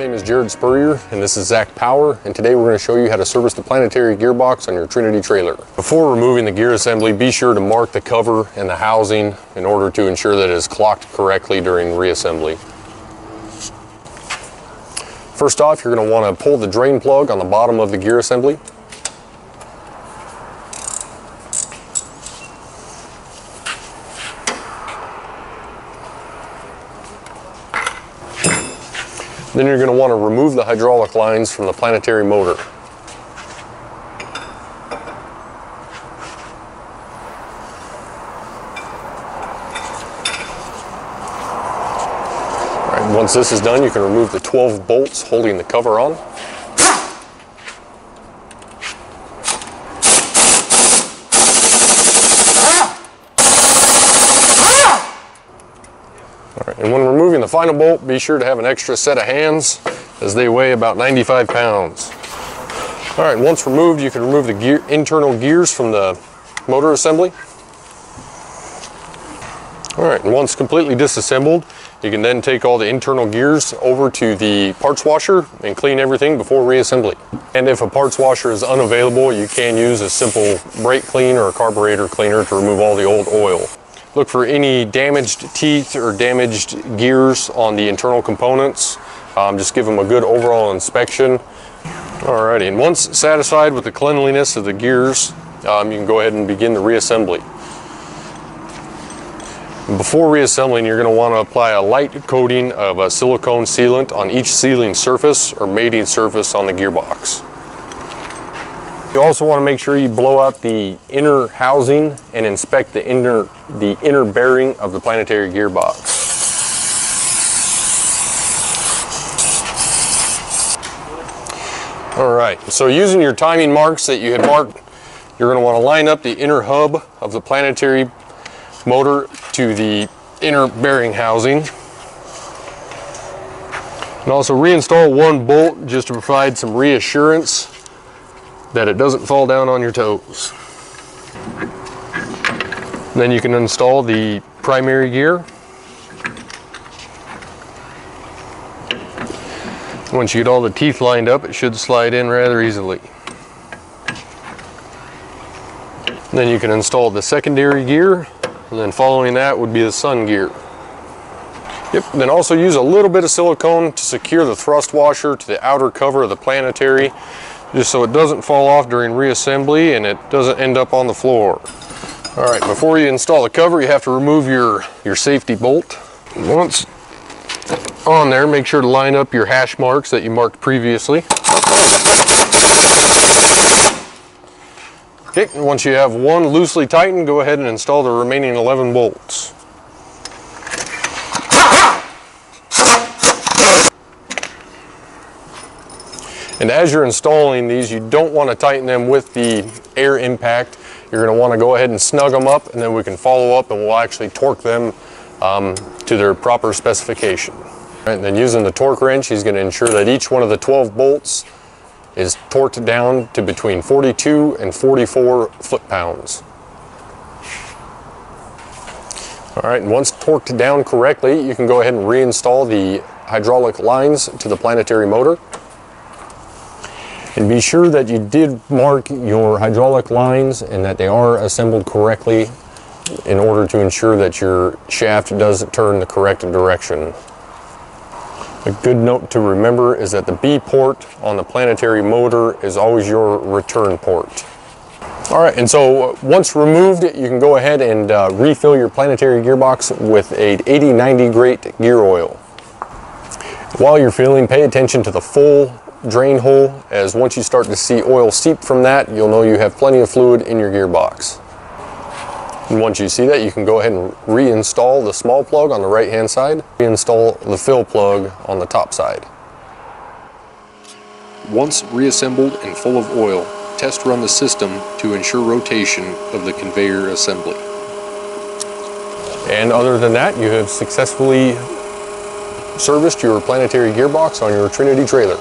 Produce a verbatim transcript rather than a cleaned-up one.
name is Jared Spurrier, and this is Zach Power, and today we're going to show you how to service the planetary gearbox on your Trinity trailer. Before removing the gear assembly, be sure to mark the cover and the housing in order to ensure that it is clocked correctly during reassembly. First off, you're going to want to pull the drain plug on the bottom of the gear assembly. Then you're going to want to remove the hydraulic lines from the planetary motor. All right, once this is done, you can remove the twelve bolts holding the cover on. And when removing the final bolt, be sure to have an extra set of hands, as they weigh about ninety-five pounds. All right, once removed, you can remove the gear, internal gears from the motor assembly. All right, and once completely disassembled, you can then take all the internal gears over to the parts washer and clean everything before reassembly. And if a parts washer is unavailable, you can use a simple brake clean or a carburetor cleaner to remove all the old oil. Look for any damaged teeth or damaged gears on the internal components. Um, just give them a good overall inspection. Alrighty, and once satisfied with the cleanliness of the gears, um, you can go ahead and begin the reassembly. Before reassembling, you're going to want to apply a light coating of a silicone sealant on each sealing surface or mating surface on the gearbox. You also want to make sure you blow out the inner housing and inspect the inner, the inner bearing of the planetary gearbox. All right, so using your timing marks that you had marked, you're going to want to line up the inner hub of the planetary motor to the inner bearing housing. And also reinstall one bolt just to provide some reassurance that it doesn't fall down on your toes. Then you can install the primary gear. Once you get all the teeth lined up, it should slide in rather easily. Then you can install the secondary gear, and then following that would be the sun gear. Yep, then also use a little bit of silicone to secure the thrust washer to the outer cover of the planetary, just so it doesn't fall off during reassembly and it doesn't end up on the floor. All right, before you install the cover, you have to remove your, your safety bolt. Once on there, make sure to line up your hash marks that you marked previously. Okay, once you have one loosely tightened, go ahead and install the remaining eleven bolts. And as you're installing these, you don't want to tighten them with the air impact. You're going to want to go ahead and snug them up, and then we can follow up and we'll actually torque them um, to their proper specification. All right, and then using the torque wrench, he's going to ensure that each one of the twelve bolts is torqued down to between forty-two and forty-four foot-pounds. All right, and once torqued down correctly, you can go ahead and reinstall the hydraulic lines to the planetary motor. And be sure that you did mark your hydraulic lines and that they are assembled correctly in order to ensure that your shaft does turn the correct direction. A good note to remember is that the B port on the planetary motor is always your return port. All right, and so once removed, you can go ahead and uh, refill your planetary gearbox with a eighty ninety grade gear oil. While you're filling, pay attention to the full drain hole, as once you start to see oil seep from that, you'll know you have plenty of fluid in your gearbox. And once you see that, you can go ahead and reinstall the small plug on the right hand side, reinstall the fill plug on the top side. Once reassembled and full of oil, test run the system to ensure rotation of the conveyor assembly. And other than that, you have successfully serviced your planetary gearbox on your Trinity trailer.